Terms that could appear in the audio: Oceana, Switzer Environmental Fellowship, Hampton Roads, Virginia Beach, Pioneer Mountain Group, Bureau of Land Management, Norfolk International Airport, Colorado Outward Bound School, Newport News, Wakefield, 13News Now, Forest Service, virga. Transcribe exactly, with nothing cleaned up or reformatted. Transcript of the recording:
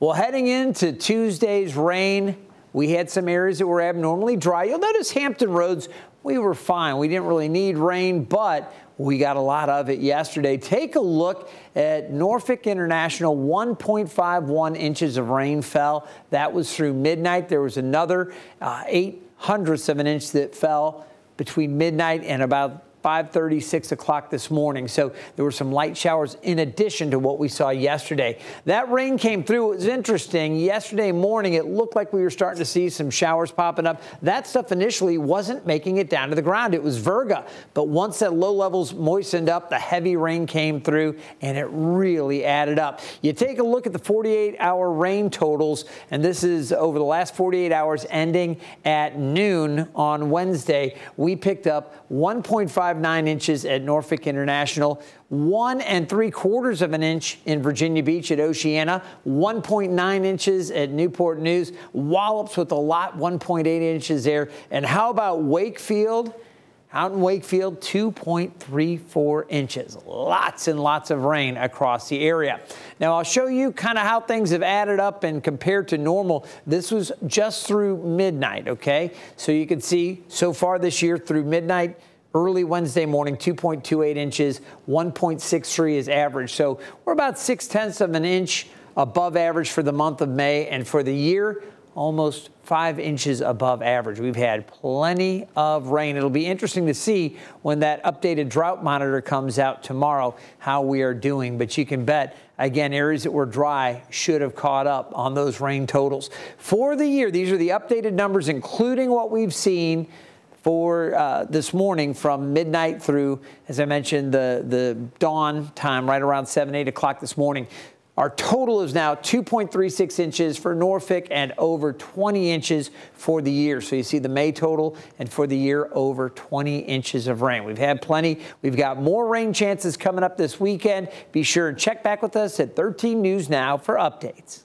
Well, heading into Tuesday's rain, we had some areas that were abnormally dry. You'll notice Hampton Roads, we were fine. We didn't really need rain, but we got a lot of it yesterday. Take a look at Norfolk International. one point five one inches of rain fell. That was through midnight. There was another uh, eight hundredths of an inch that fell between midnight and about five thirty, six o'clock this morning. So there were some light showers in addition to what we saw yesterday. That rain came through. It was interesting. Yesterday morning, it looked like we were starting to see some showers popping up. That stuff initially wasn't making it down to the ground. It was virga. But once that low levels moistened up, the heavy rain came through and it really added up. You take a look at the forty-eight hour rain totals, and this is over the last forty-eight hours ending at noon on Wednesday. We picked up one point five nine inches at Norfolk International, one and three quarters of an inch in Virginia Beach at Oceana, one point nine inches at Newport News, wallops with a lot, one point eight inches there. And how about Wakefield? Out in Wakefield, two point three four inches. Lots and lots of rain across the area. Now, I'll show you kind of how things have added up and compared to normal. This was just through midnight, okay? So you can see so far this year through midnight, early Wednesday morning, two point two eight inches, one point six three is average. So we're about six tenths of an inch above average for the month of May, and for the year, almost five inches above average. We've had plenty of rain. It'll be interesting to see when that updated drought monitor comes out tomorrow how we are doing. But you can bet, again, areas that were dry should have caught up on those rain totals. For the year, these are the updated numbers, including what we've seen for uh, this morning from midnight through, as I mentioned, the, the dawn time right around seven, eight o'clock this morning. Our total is now two point three six inches for Norfolk and over twenty inches for the year. So you see the May total, and for the year, over twenty inches of rain. We've had plenty. We've got more rain chances coming up this weekend. Be sure and check back with us at thirteen News Now for updates.